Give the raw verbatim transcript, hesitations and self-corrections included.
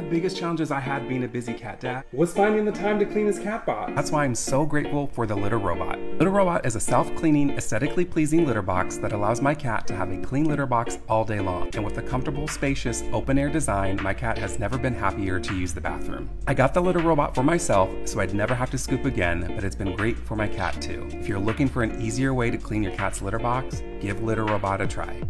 the biggest challenges I had being a busy cat dad was finding the time to clean his cat box. That's why I'm so grateful for the Litter Robot. Litter Robot is a self-cleaning, aesthetically pleasing litter box that allows my cat to have a clean litter box all day long. And with a comfortable, spacious, open-air design, my cat has never been happier to use the bathroom. I got the Litter Robot for myself, so I'd never have to scoop again, but it's been great for my cat too. If you're looking for an easier way to clean your cat's litter box, give Litter Robot a try.